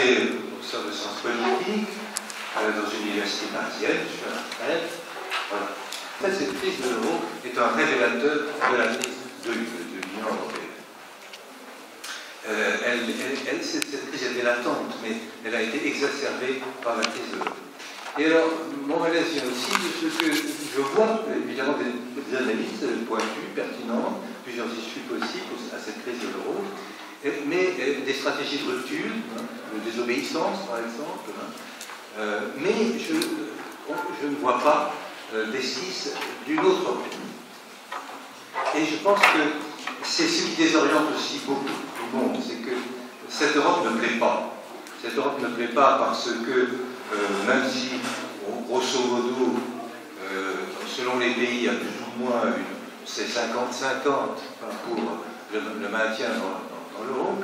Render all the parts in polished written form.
j'étais professeur de sciences politiques dans une université parisienne, je suis à la retraite. Voilà. Cette crise de l'euro est un révélateur de la crise de l'Union européenne. Cette crise était latente, mais elle a été exacerbée par la crise de l'euro. Et alors, mon malaise vient aussi de ce que je vois, évidemment, des analyses pointues, pertinentes, plusieurs issues possibles à cette crise de l'euro, mais des stratégies de rupture, de désobéissance par exemple, mais je ne vois pas l'esquisse d'une autre Europe. Et je pense que c'est ce qui désoriente aussi beaucoup tout le monde, c'est que cette Europe ne plaît pas. Cette Europe ne plaît pas parce que, même si, grosso modo, selon les pays, il y a plus ou moins, c'est 50-50 pour le maintien dans l'euro,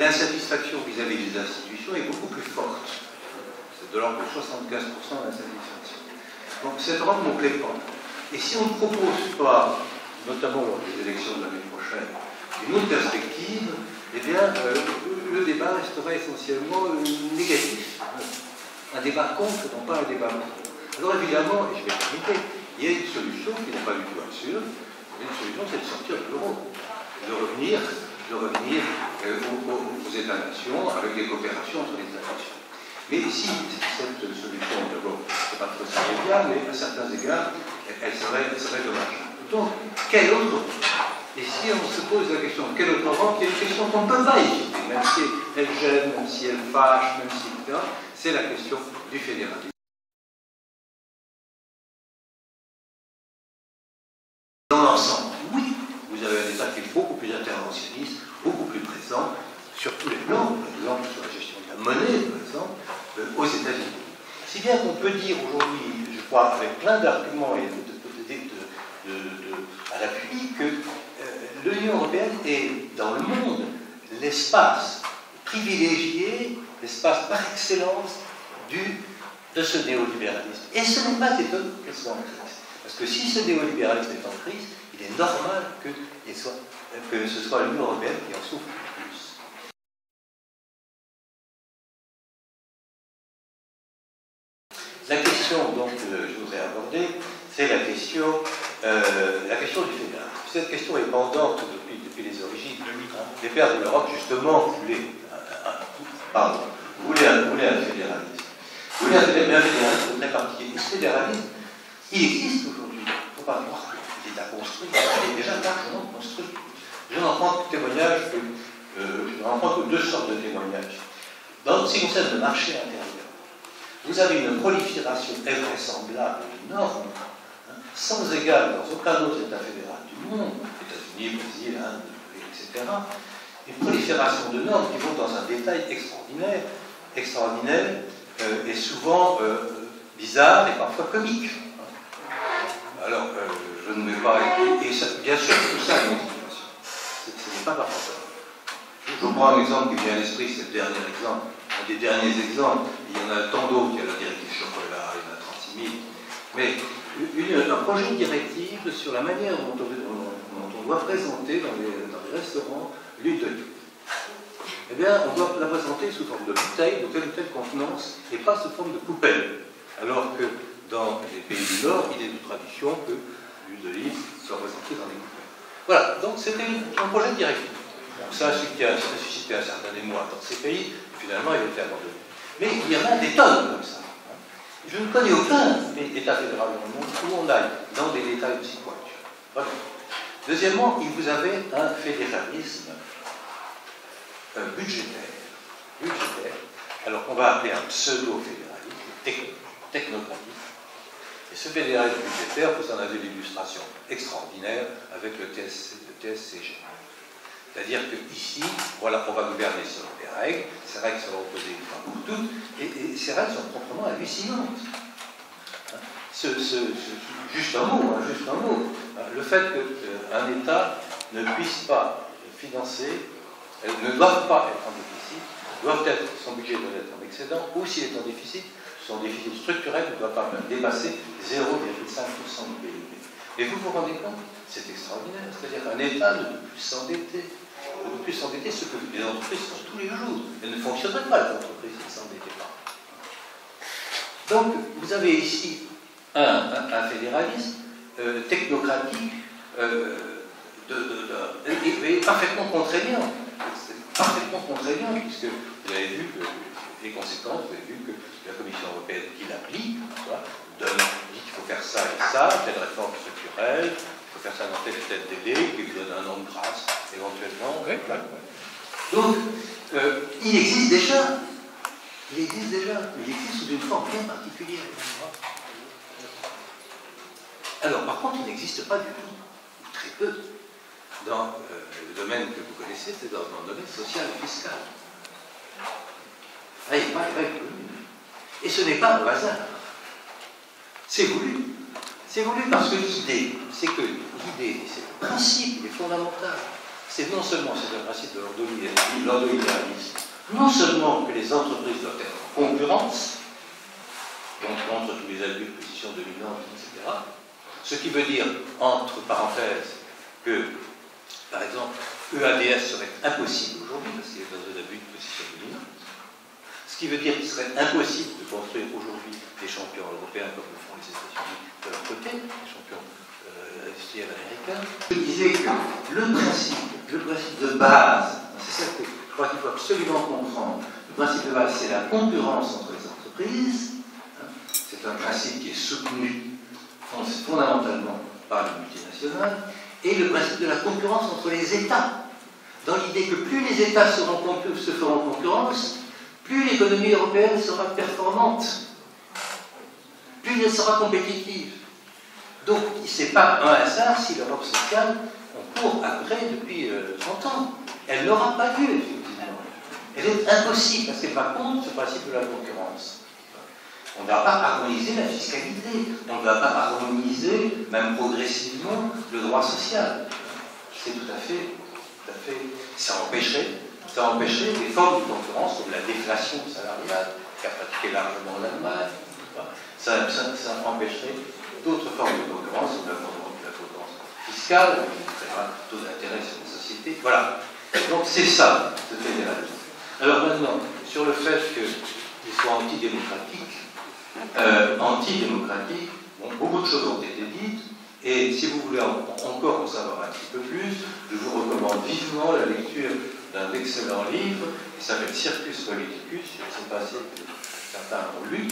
l'insatisfaction vis-à-vis des institutions est beaucoup plus forte. C'est de l'ordre de 75% d'insatisfaction. Donc cette Europe ne plaît pas. Et si on ne propose pas, notamment lors des élections de l'année prochaine, une autre perspective, eh bien, le débat restera essentiellement négatif. Un débat contre, non pas un débat contre. Alors évidemment, et je vais terminer, il y a une solution qui n'est pas du tout absurde. Une solution, c'est de sortir de l'euro, de revenir aux États-nations avec des coopérations entre les États-nations. Mais si cette solution, d'abord, c'est pas trop bien, mais à certains égards, elle serait dommage. Donc, quel autre? Et si on se pose la question de quelle autre Europe, il y a une question qu'on ne peut pas éviter, même si elle gêne, même si elle fâche, même si etc., c'est la question du fédéralisme. Dans l'ensemble, oui, vous avez un État qui est beaucoup plus interventionniste, beaucoup plus présent sur tous les plans, par exemple sur la gestion de la monnaie, par exemple, aux États-Unis. Si bien qu'on peut dire aujourd'hui, je crois, avec plein d'arguments et à l'appui que l'Union européenne est dans le monde l'espace privilégié, l'espace par excellence de ce néolibéralisme. Et ce n'est pas étonnant qu'elle soit en crise. Parce que si ce néolibéralisme est en crise, il est normal que ce soit l'Union européenne qui en souffre le plus. La question donc, que je voudrais aborder, c'est la question du fédéralisme. Cette question est pendante depuis les origines. Les pères de l'Europe, justement, voulaient un fédéralisme. Voulaient un fédéralisme très particulier. Le fédéralisme, il existe aujourd'hui. Il ne faut pas croire qu'il est à construire. Il est déjà largement construit. Je n'en prends que deux sortes de témoignages. Dans ce qui concerne le marché intérieur, vous avez une prolifération invraisemblable, énorme, sans égal dans aucun autre État fédéral du monde, États-Unis, Brésil, Inde, etc., une prolifération de normes qui vont dans un détail extraordinaire et souvent bizarre et parfois comique. Alors, je ne vais pas... Et ça, bien sûr, tout ça est une motivation. Ce n'est pas par rapport. Je vous prends un exemple qui vient à l'esprit, c'est le dernier exemple. Un des derniers exemples, il y en a tant d'autres, il y a la directive chocolat, il y en a 36 000, mais... Un projet de directive sur la manière dont on doit présenter dans les restaurants l'huile d'olive. Eh bien, on doit la présenter sous forme de bouteille, de telle ou telle contenance, et pas sous forme de poubelle. Alors que dans les pays du Nord, il est de tradition que l'huile d'olive soit présentée dans les poubelles. Voilà, donc c'était un projet de directive. Donc ça, ce qui a suscité un certain émoi dans ces pays, finalement, il a été abandonné. Mais il y en a des tonnes comme ça. Je ne connais aucun État fédéral dans le monde où on aille dans des détails aussi pointus. Voilà. Deuxièmement, vous avez un fédéralisme budgétaire, alors qu'on va appeler un pseudo-fédéralisme, technocratique. Et ce fédéralisme budgétaire, vous en avez l'illustration extraordinaire avec le TSCG. C'est-à-dire qu'ici, voilà, on va gouverner selon des règles, ces règles seront opposées une fois pour toutes, et ces règles sont proprement hallucinantes. Juste un mot. Le fait qu'un État ne puisse pas financer, ne doit pas être en déficit, son budget doit être en excédent, ou s'il est en déficit, son déficit structurel ne doit pas même dépasser 0,5% du PIB. Et vous vous rendez compte? C'est extraordinaire. C'est-à-dire qu'un État ne peut plus s'endetter. on ne peut s'endetter ce que les entreprises font tous les jours. Elles ne fonctionneraient pas, les entreprises, ne s'endettaient pas. Donc, vous avez ici un fédéralisme technocratique et parfaitement contraignant. Parfaitement contraignant, puisque vous avez vu que les conséquences, vous avez vu que la Commission européenne qui l'applique, dit qu'il faut faire ça et ça, telle réforme structurelle, il faut faire ça dans tel et tel délai, qui lui donne un an de grâce éventuellement. Oui. Voilà. Donc, il existe déjà. Il existe déjà, mais il existe sous une forme bien particulière. Alors, par contre, il n'existe pas du tout, ou très peu, dans le domaine que vous connaissez, c'est dans le domaine social et fiscal. Ah, il n'est pas connu. Et ce n'est pas au hasard. C'est voulu. C'est voulu parce que l'idée, c'est que l'idée, c'est le principe, il est fondamental. C'est non seulement, c'est le principe de l'ordonnalisme, non seulement que les entreprises doivent être en concurrence, donc contre tous les abus de position dominante, etc., ce qui veut dire, entre parenthèses, que, par exemple, EADS serait impossible aujourd'hui, parce qu'il est dans un abus de position dominante, ce qui veut dire qu'il serait impossible de construire aujourd'hui des champions européens comme le font les États-Unis de leur côté, des champions industriels américains. Je disais que le principe de base, c'est ça que je crois qu'il faut absolument comprendre. Le principe de base, c'est la concurrence entre les entreprises. C'est un principe qui est soutenu fondamentalement par les multinationales. Et le principe de la concurrence entre les États. Dans l'idée que plus les États se feront concurrence, plus l'économie européenne sera performante. Plus elle sera compétitive. Donc, ce n'est pas un hasard si l'Europe sociale, on court après depuis 30 ans. Elle n'aura pas lieu, effectivement. Elle est impossible, parce qu'elle va contre ce principe de la concurrence. On ne va pas harmoniser la fiscalité, on ne va pas harmoniser, même progressivement, le droit social. C'est tout à fait... Ça empêcherait des formes de concurrence, comme la déflation salariale, qu'a pratiquée largement l'Allemagne. Ça empêcherait d'autres formes de concurrence, comme la concurrence fiscale, qui créera taux d'intérêt sur les sociétés. Voilà. Donc c'est ça, ce fédéralisme. Alors maintenant, sur le fait qu'il soit antidémocratique, bon, beaucoup de choses ont été dites, et si vous voulez encore en savoir un petit peu plus, je vous recommande vivement la lecture d'un excellent livre, qui s'appelle Circus Politicus, je ne sais pas si certains ont lu,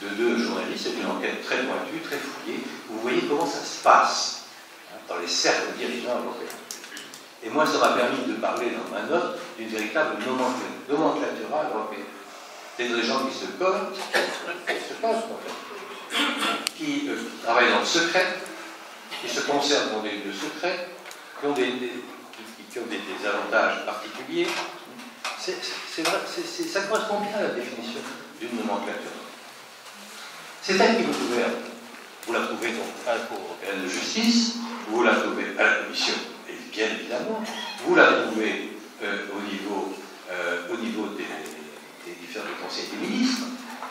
de deux journalistes, c'est une enquête très pointue, très fouillée, où vous voyez comment ça se passe dans les cercles dirigeants européens. Et moi, ça m'a permis de parler dans ma note d'une véritable nomenclature européenne. C'est des gens qui se cotent, qui travaillent dans le secret, qui se conservent dans des lieux secrets, qui ont des avantages particuliers. C'est vrai, ça correspond bien à la définition d'une nomenclature. C'est elle qui vous ouvre. Vous la trouvez donc à la Cour européenne de justice, vous la trouvez à la Commission. Bien évidemment, vous la trouvez au niveau des différents conseils des ministres,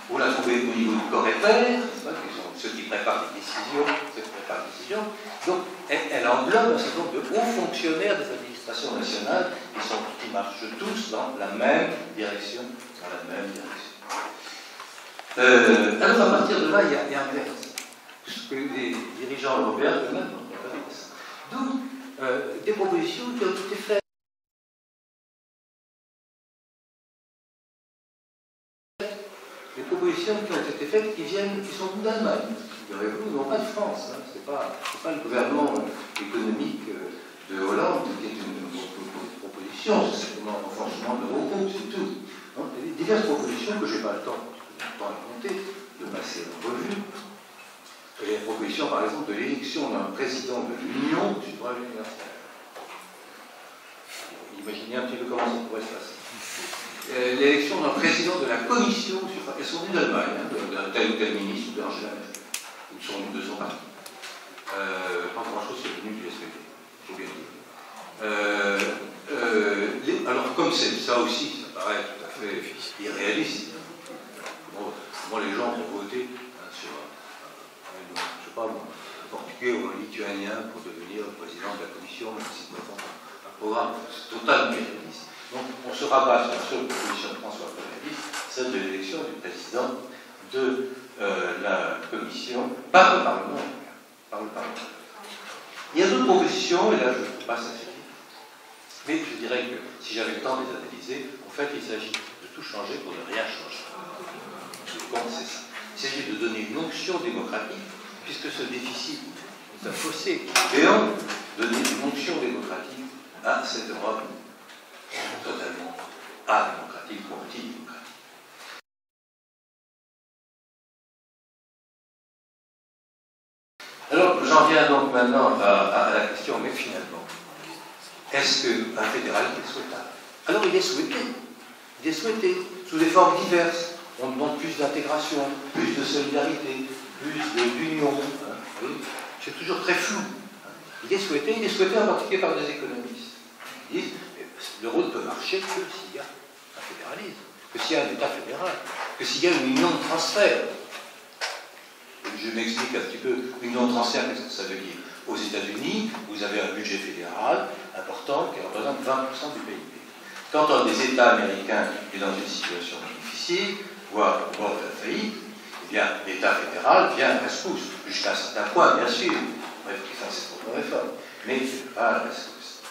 vous la trouvez au niveau du Coreper, qui sont ceux qui préparent les décisions, donc elle englobe un certain nombre de hauts fonctionnaires des administrations nationales qui marchent tous dans la même direction. Alors à partir de là, il y a un texte, puisque les dirigeants européens eux-mêmes n'ont pas fait ça. Donc, des propositions qui ont été faites qui viennent, qui sont d'Allemagne, figurez-vous, non pas de France, hein. c'est pas le gouvernement économique de Hollande qui est une proposition, c'est simplement un renforcement de l'euro, c'est tout. Hein. Diverses propositions que je n'ai pas le temps, à compter, de passer en revue. Et la proposition, par exemple, de l'élection d'un président de l'Union du droit universel. Imaginez un petit peu comment ça pourrait se passer. L'élection d'un président de la Commission, elles sont nées d'Allemagne, d'un tel ou tel ministre, ou d'Angela Merkel, ou de son parti. Pas grand-chose, c'est venu du SPD. Faut bien dire. Alors, comme ça aussi, ça paraît tout à fait irréaliste. Comment les gens vont voter sur... je ne sais pas, un portugais ou un lituanien pour devenir président de la Commission, même si programme totalement irréaliste. Donc on se rabat sur la seule proposition de François Péri, celle de l'élection du président de la Commission par le Parlement européen. Il y a d'autres propositions, et là je passe à Philippe, mais je dirais que si j'avais le temps de les analyser, en fait il s'agit de tout changer pour ne rien changer. Le compte c'est ça. Il s'agit de donner une onction démocratique, puisque ce déficit est un fossé béant, donner une onction démocratique à cette Europe totalement adémocratique ou antidémocratique. Alors, j'en viens donc maintenant à la question, mais finalement, est-ce qu'un fédéralisme est souhaitable? Alors, il est souhaité. Il est souhaité, sous des formes diverses. On demande plus d'intégration, plus de solidarité, plus d'union. C'est toujours très flou. Il est souhaité en particulier par des économistes. Ils disent, l'euro ne peut marcher que s'il y a un fédéralisme, que s'il y a un État fédéral, que s'il y a une union de transfert. Je m'explique un petit peu. L'union de transfert, qu'est-ce que ça veut dire? Aux États-Unis, vous avez un budget fédéral important qui représente 20% du PIB. Quand un des États américains est dans une situation difficile, voire au bord de la faillite, eh bien, l'État fédéral vient à la rescousse, jusqu'à un certain point, bien sûr. Bref, qui fait ses propres réformes, mais pas à la rescousse.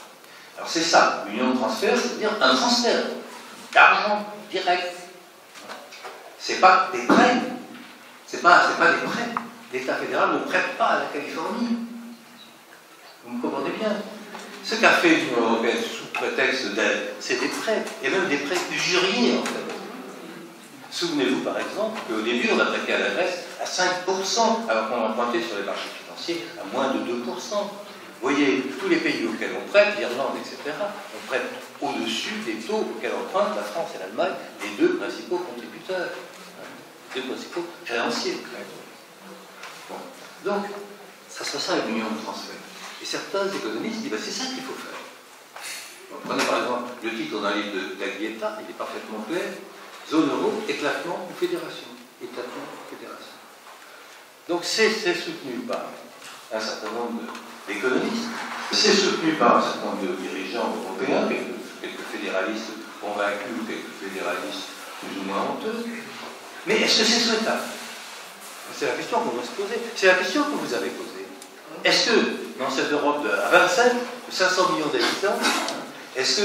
Alors c'est ça, l'union de transfert, c'est-à-dire un transfert d'argent direct. C'est pas des prêts. C'est pas des prêts. L'État fédéral ne prête pas à la Californie. Vous me comprenez bien. Ce qu'a fait l'Union européenne sous prétexte d'aide, c'est des prêts, et même des prêts usuriers en fait. Souvenez-vous par exemple qu'au début on a prêté à la Grèce à 5%, alors qu'on empruntait sur les marchés financiers à moins de 2%. Vous voyez, tous les pays auxquels on prête, l'Irlande, etc., on prête au-dessus des taux auxquels empruntent la France et l'Allemagne, les deux principaux contributeurs. Des principaux créanciers. Bon. Donc, ça serait ça l'union de transfert. Et certains économistes disent, ben, c'est ça qu'il faut faire. Bon, prenez par exemple le titre d'un livre de Gaglietta, il est parfaitement clair, zone euro, éclatement ou fédération. Éclatement ou fédération. Donc c'est soutenu par un certain nombre d'économistes, c'est soutenu par un certain nombre de dirigeants européens, quelques fédéralistes convaincus ou quelques fédéralistes plus ou moins honteux. Mais est-ce que c'est souhaitable? C'est la question qu'on doit se poser. C'est la question que vous avez posée. Est-ce que, dans cette Europe de 27, de 500 millions d'habitants, est-ce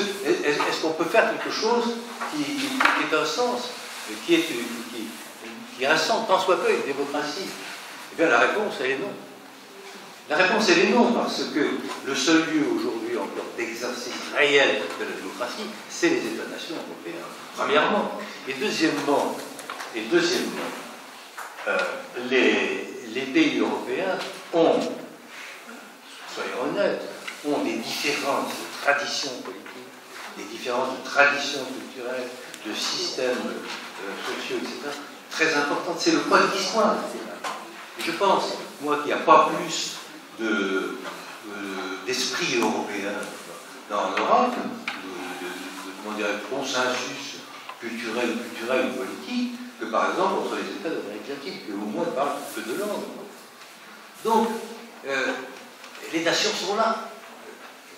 qu'on peut faire quelque chose qui est un sens, qui rassemble tant soit peu une démocratie? Eh bien, la réponse, elle est non. La réponse, elle est non, parce que le seul lieu aujourd'hui encore d'exercice réel de la démocratie, c'est les États-nations européens, premièrement. Et deuxièmement, les pays européens ont, soyons honnêtes, ont des différences de tradition politique, des différences de tradition culturelle, de systèmes sociaux, etc., très importantes. C'est le poids de l'histoire. Je pense, moi, qu'il n'y a pas plus d'esprit européen dans l'Europe, de consensus culturel ou politique, que par exemple entre les États d'Amérique latine, qui au moins parlent que de langue. Donc, les nations sont là.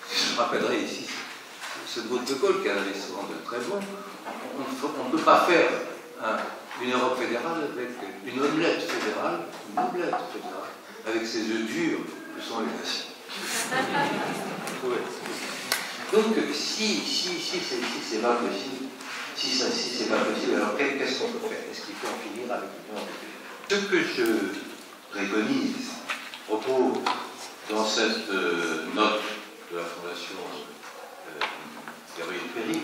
Je me rappellerai ici ce mot de Gaulle qui avait souvent de très bon. On ne peut pas faire une Europe fédérale avec une omelette fédérale, avec ces œufs durs que sont les nations. Ouais. Donc, si c'est pas possible, si c'est pas possible, alors qu'est-ce qu'on peut faire? Est-ce qu'il faut en finir avec l'Union européenne? Ce que je préconise, propose dans cette note de la Fondation Gabriel Péri,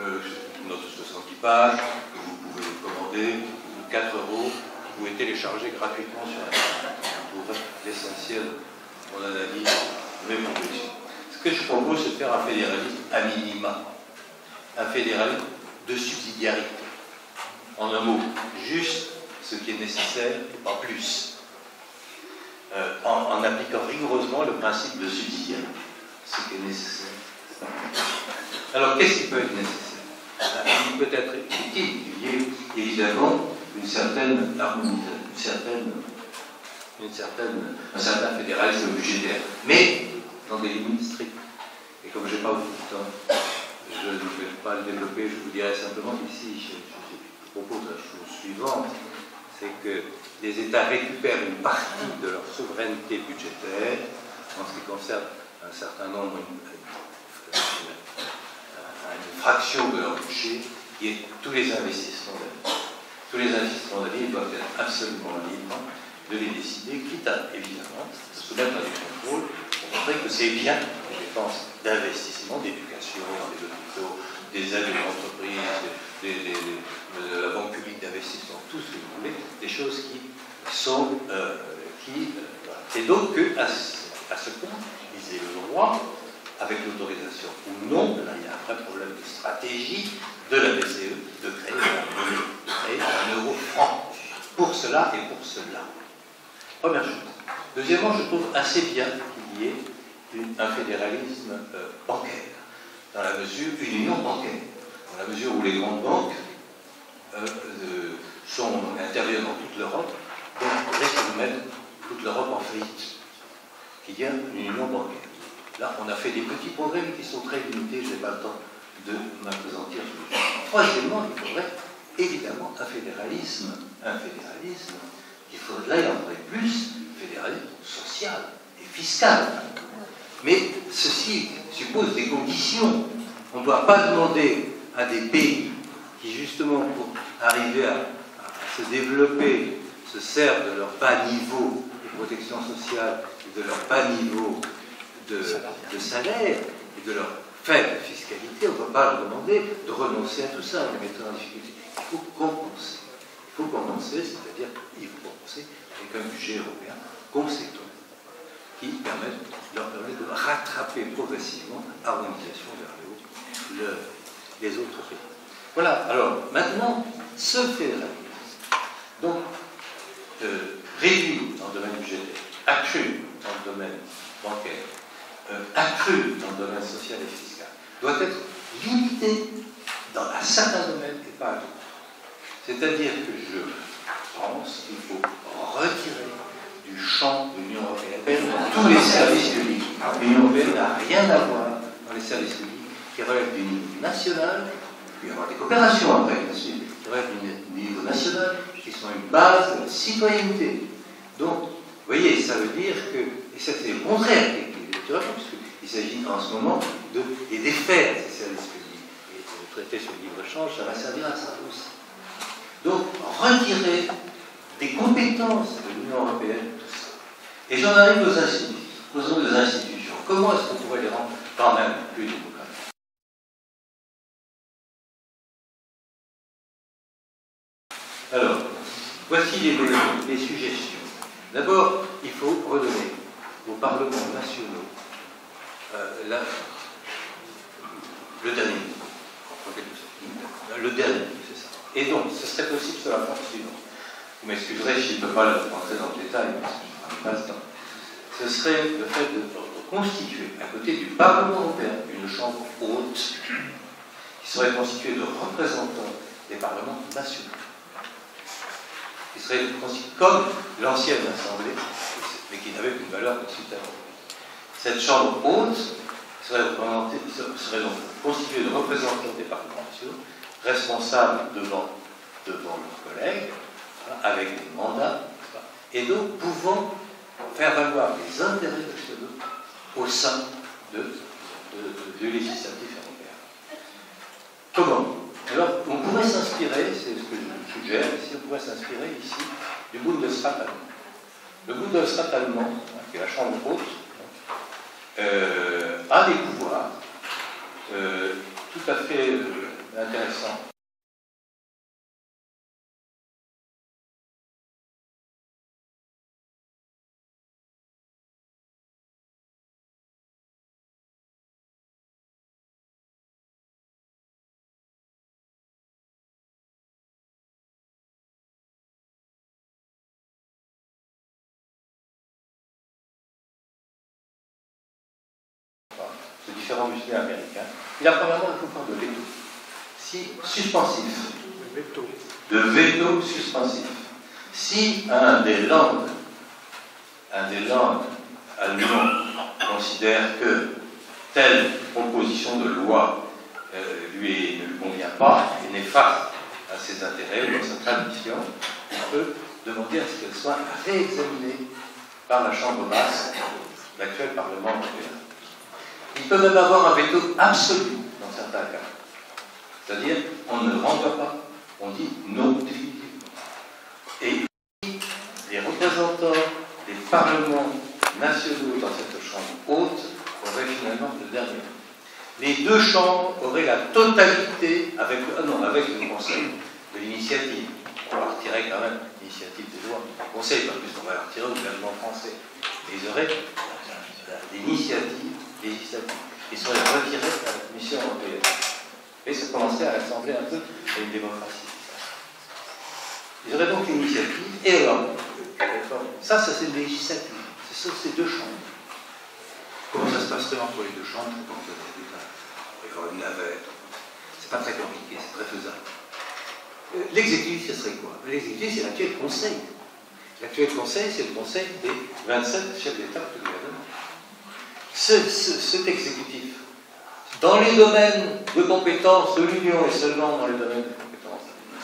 une note de 70 pages, que vous pouvez commander, 4 €, vous pouvez télécharger gratuitement sur Internet. Vous trouverez l'essentiel de mon analyse, mes propositions. Ce que je propose, c'est de faire un fédéralisme à minima. Un fédéralisme de subsidiarité. En un mot, juste ce qui est nécessaire, en plus. En appliquant rigoureusement le principe de subsidiarité. Ce qui est nécessaire, en plus. Alors, qu'est-ce qui peut être nécessaire? Il peut être utile qu'il y ait évidemment une certaine harmonisation, un certain fédéralisme budgétaire, mais dans des limites strictes. Et comme je n'ai pas beaucoup de temps, je ne vais pas le développer, je vous dirai simplement qu'ici, je propose la chose suivante, c'est que les États récupèrent une partie de leur souveraineté budgétaire en ce qui concerne un certain nombre, une fraction de leur budget, qui est tous les investissements de la vie. Tous les investissements de la vie doivent être absolument libres de les décider, quitte à, évidemment, se soumettre à du contrôle pour montrer que c'est bien les dépenses d'investissement, d'éducation, des hôpitaux, des aides aux entreprises, de la banque publique d'investissement, tout ce que vous voulez, des choses qui sont... C'est donc qu'à ce point, ils aient le droit, avec l'autorisation ou non, là, il y a un vrai problème de stratégie de la BCE, de créer un euro, franc. Pour cela et pour cela. Première chose. Deuxièmement, je trouve assez bien qu'il y ait un fédéralisme bancaire, dans la mesure, une union bancaire, dans la mesure où les grandes banques interviennent dans toute l'Europe, donc on mettre toute l'Europe en faillite, qu'il y a une union bancaire. Là, on a fait des petits progrès, mais qui sont très limités, je n'ai pas le temps de m'apesantir. Troisièmement, il faudrait évidemment un fédéralisme, là il en faudrait plus, fédéralisme social et fiscal. Mais ceci suppose des conditions. On ne doit pas demander à des pays qui, justement, pour arriver à se développer, se servent de leur bas niveau de protection sociale et de leur bas niveau de salaire et de leur faible fiscalité. On ne doit pas leur demander de renoncer à tout ça, de les mettre en difficulté. Il faut compenser. Il faut compenser, c'est-à-dire qu'il faut compenser avec un budget européen conséquent qui leur permet de rattraper progressivement, harmonisation vers le haut, les autres pays. Voilà, alors maintenant, ce fédéralisme, donc réduit dans le domaine budgétaire, accru dans le domaine bancaire, accru dans le domaine social et fiscal, doit être limité dans un certain domaine et pas à d'autres. C'est-à-dire que je pense qu'il faut retirer du champ de l'Union européenne tous les services publics. L'Union européenne n'a rien à voir dans les services publics qui relèvent du niveau national, puis avoir des coopérations après, bien sûr, qui relèvent du niveau national, qui sont une base de la citoyenneté. Donc, vous voyez, ça veut dire que, et ça c'est le contraire des électeurs, puisqu'il s'agit en ce moment de les défaire, ces services publics. Et le traité sur le libre-échange, ça va servir à ça aussi. Donc, retirer des compétences de l'Union européenne, tout ça. Et j'en arrive aux institutions. Comment est-ce qu'on pourrait les rendre quand même plus démocratiques? Alors, voici les suggestions. D'abord, il faut redonner aux parlements nationaux le dernier mot, en quelque sorte. Le dernier mot, c'est ça. Et donc, ce serait possible sur la forme suivante. Vous m'excuserez si je ne peux pas rentrer dans le détail, parce que je n'ai pas le temps. Ce serait le fait de constituer, à côté du Parlement européen, une chambre haute, qui serait constituée de représentants des parlements nationaux. Qui serait constituée comme l'ancienne assemblée, mais qui n'avait qu'une valeur consultative. Cette chambre haute serait donc constituée de représentants des parlements nationaux, responsables devant leurs collègues, avec des mandats, et donc pouvant faire valoir les intérêts nationaux au sein du législatif européen. Comment? Alors, on pourrait s'inspirer, c'est ce que je suggère ici, on pourrait s'inspirer ici du Bundesrat allemand. Le Bundesrat allemand, qui est la chambre haute, a des pouvoirs tout à fait intéressants. Différents musées américains, il a premièrement le pouvoir de veto. Si suspensif, de veto suspensif. Si un des landes allemands considère que telle proposition de loi ne lui convient pas et n'efface à ses intérêts ou à sa tradition, on peut demander à ce qu'elle soit réexaminée par la Chambre basse, l'actuel Parlement européen. Il peut même avoir un veto absolu dans certains cas. C'est-à-dire, on ne renvoie pas, on dit non définitivement. Et les représentants des parlements nationaux dans cette chambre haute auraient finalement le dernier. Les deux chambres auraient la totalité avec le Conseil de l'initiative. On leur retirait quand même l'initiative des lois du Conseil, parce qu'on va leur retirer au gouvernement français. Et ils auraient l'initiative législative. Ils seraient retirés à la Commission européenne. Et ça commençait à ressembler un peu à une démocratie. Ils auraient donc l'initiative et alors, ça c'est le législatif. C'est ces deux chambres. Comment ça se passerait entre les deux chambres? Une navette. C'est pas très compliqué, c'est très faisable. L'exécutif, ce serait quoi? L'exécutif, c'est l'actuel Conseil. L'actuel Conseil, c'est le Conseil des 27 chefs d'État du gouvernement. Cet exécutif, dans les domaines de compétences de l'Union et seulement dans les domaines de compétences de l'Union,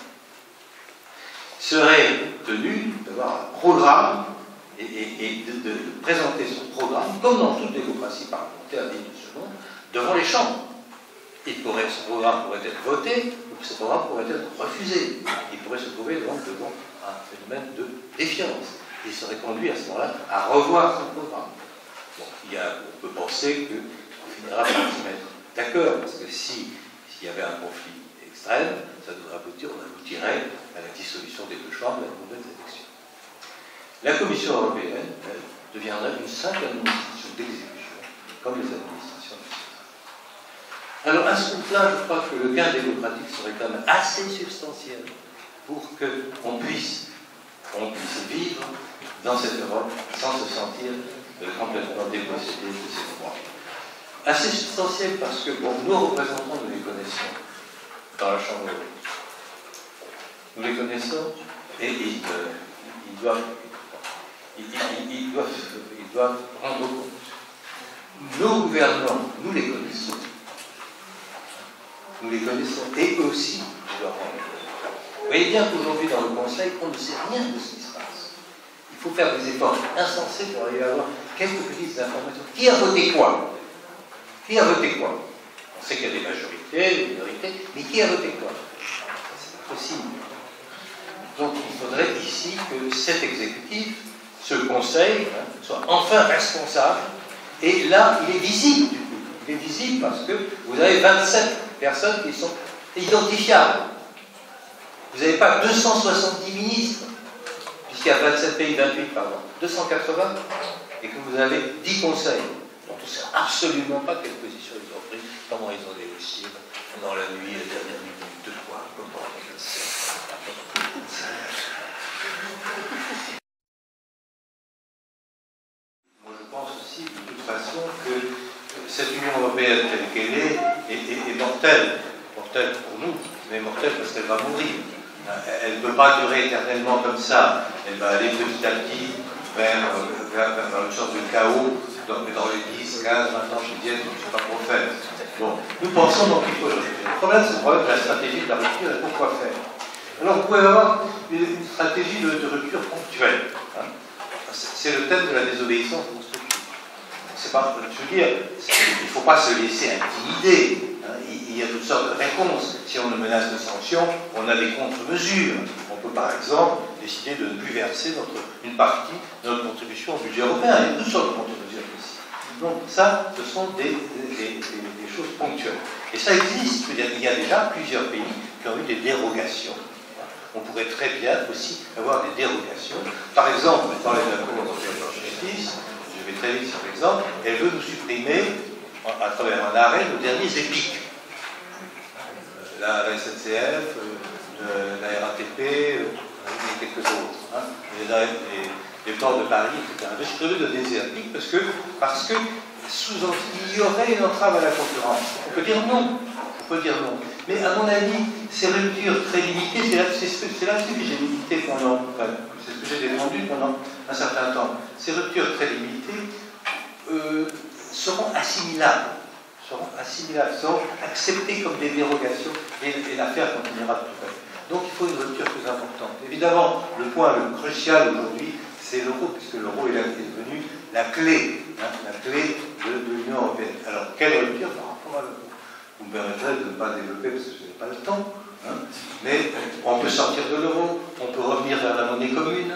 serait tenu d'avoir un programme et de présenter son programme, comme dans toute démocratie parlementaire digne de ce monde, devant les chambres. Ce programme pourrait être voté ou ce programme pourrait être refusé. Il pourrait se trouver donc devant un phénomène de défiance. Il serait conduit à ce moment-là à revoir son programme. Bon, on peut penser qu'on finira par se mettre d'accord, parce que s'il y avait un conflit extrême, ça devrait aboutir, on aboutirait à la dissolution des deux chambres et à de nouvelles élections. La Commission européenne, elle, deviendrait une simple administration d'exécution, comme les administrations nationales. Alors, à ce compte-là, je crois que le gain démocratique serait quand même assez substantiel pour qu'on puisse vivre dans cette Europe sans se sentir complètement dépossédé de ses droits. Assez substantiel parce que, bon, nos représentants, nous les connaissons dans la Chambre haute. Nous les connaissons et ils doivent rendre compte. Nos gouvernants, nous les connaissons. Nous les connaissons, et eux aussi, nous leur rendons compte. Vous voyez bien qu'aujourd'hui, dans le Conseil, on ne sait rien de ce qui se passe. Il faut faire des efforts insensés pour aller avoir quelques petites informations. Qui a voté quoi? Qui a voté quoi? On sait qu'il y a des majorités, des minorités, mais qui a voté quoi? C'est pas possible. Donc, il faudrait ici que cet exécutif, ce Conseil, soit enfin responsable, et là, il est visible, du coup. Il est visible parce que vous avez 27 personnes qui sont identifiables. Vous n'avez pas 270 ministres, puisqu'il y a 27 pays, 28, pardon, 280, et que vous avez 10 conseils. Donc on ne sait absolument pas quelle position ils ont prise, comment ils ont négocié, dans la nuit, la dernière minute, de quoi, comment on sait. Moi je pense aussi, de toute façon, que cette Union européenne telle qu'elle est mortelle. Mortelle pour nous, mais mortelle parce qu'elle va mourir. Elle ne peut pas durer éternellement comme ça. Elle va aller petit à petit vers une sorte de chaos dans les 10, 15, 20 ans, je disais, je ne sais pas quoi faire. Bon, nous pensons donc qu'il faut... Le problème, c'est le problème de la stratégie de la rupture et pourquoi faire. Alors, vous pouvez avoir une stratégie de rupture ponctuelle. Hein. C'est le thème de la désobéissance constructive. Pas, je veux dire, il ne faut pas se laisser intimider. Hein. Il y a toutes sortes de réponses. Si on nous menace de sanctions, on a des contre-mesures. On peut par exemple décider de ne plus verser une partie de notre contribution au budget européen. Il y a toutes sortes de contre-mesures ici. Donc ça, ce sont des choses ponctuelles. Et ça existe. Je veux dire, il y a déjà plusieurs pays qui ont eu des dérogations. On pourrait très bien aussi avoir des dérogations. Par exemple, dans les accords européens de justice, je vais très vite sur l'exemple, elle veut nous supprimer, à travers un arrêt, nos derniers EPIC. La SNCF, la RATP, et quelques autres. Hein. Les ports de Paris, etc. Je suis heureux de donner des EPIC parce que il y aurait une entrave à la concurrence. On peut dire non. On peut dire non. Mais à mon avis, ces ruptures très limitées, c'est là que j'ai limité pendant... C'est ce que j'ai défendu pendant un certain temps. Ces ruptures très limitées seront assimilables sont assimilés à absents, acceptés comme des dérogations, et l'affaire continuera de tout à fait. Donc il faut une rupture plus importante. Évidemment, le point le crucial aujourd'hui, c'est l'euro, puisque l'euro est devenu la clé de l'Union européenne. Alors, quelle rupture par rapport à l'euro? Vous me permettrez de ne pas développer, parce que je n'ai pas le temps, hein, mais on peut sortir de l'euro, on peut revenir vers la monnaie commune,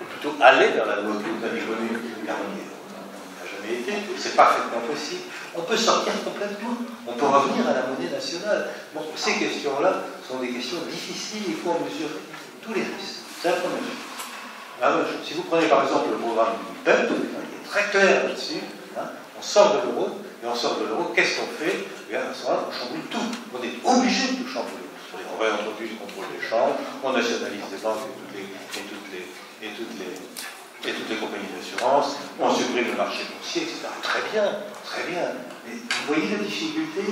ou plutôt aller vers la monnaie commune, car on n'y a jamais été, c'est parfaitement possible. On peut sortir complètement, on peut revenir à la monnaie nationale. Bon, ces questions-là sont des questions difficiles, il faut en mesurer tous les risques. C'est la première chose. Alors, si vous prenez par exemple le programme du PEP, il est très clair là-dessus, hein, on sort de l'euro, et on sort de l'euro, qu'est-ce qu'on fait? Et à ce moment-là, on chamboule tout. On est obligé de tout chambouler. On réintroduit le contrôle des chambres, on nationalise les banques et toutes les compagnies d'assurance, on supprime le marché boursier, etc. Très bien, très bien. Mais vous voyez la difficulté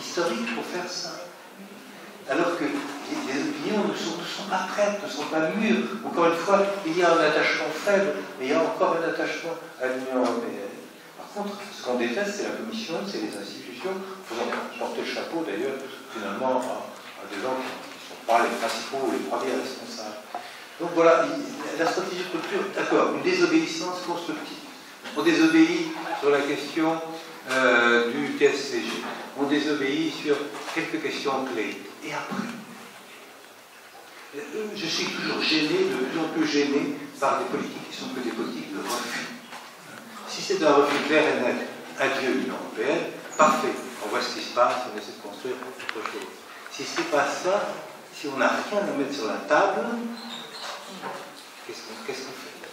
historique pour faire ça. Alors que les opinions ne sont pas prêtes, ne sont pas mûres. Encore une fois, il y a un attachement faible, mais il y a encore un attachement à l'Union européenne. Par contre, ce qu'on déteste, c'est la Commission, c'est les institutions, faisant porter le chapeau d'ailleurs, finalement, à des gens qui ne sont pas les principaux ou les premiers responsables. Donc voilà, la stratégie de rupture, d'accord, une désobéissance constructive. On désobéit sur la question du TSCG. On désobéit sur quelques questions clés. Et après, je suis toujours gêné, de plus en plus gêné, par des politiques qui sont que des politiques de refus. Si c'est un refus clair et net, adieu l'Union européenne, parfait, on voit ce qui se passe, on essaie de construire autre chose. Si ce n'est pas ça, si on n'a rien à mettre sur la table, qu'est-ce qu'on fait ?